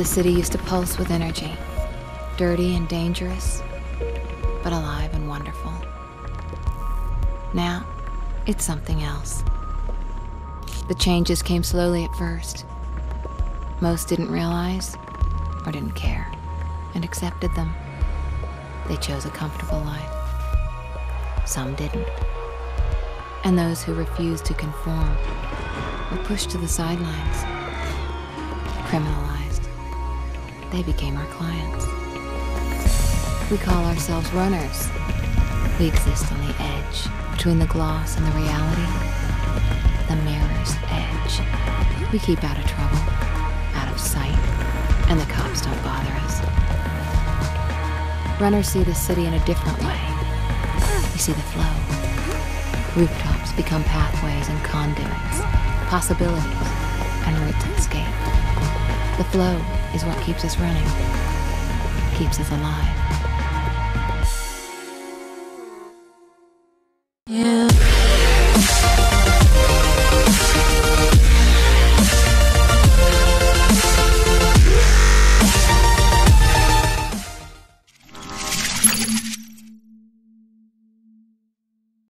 The city used to pulse with energy, dirty and dangerous, but alive and wonderful. Now, it's something else. The changes came slowly at first. Most didn't realize, or didn't care, and accepted them. They chose a comfortable life. Some didn't. And those who refused to conform were pushed to the sidelines, criminalized. They became our clients. We call ourselves runners. We exist on the edge, between the gloss and the reality, the mirror's edge. We keep out of trouble, out of sight, and the cops don't bother us. Runners see the city in a different way. We see the flow. Rooftops become pathways and conduits, possibilities, and routes of escape. The flow is what keeps us running, keeps us alive.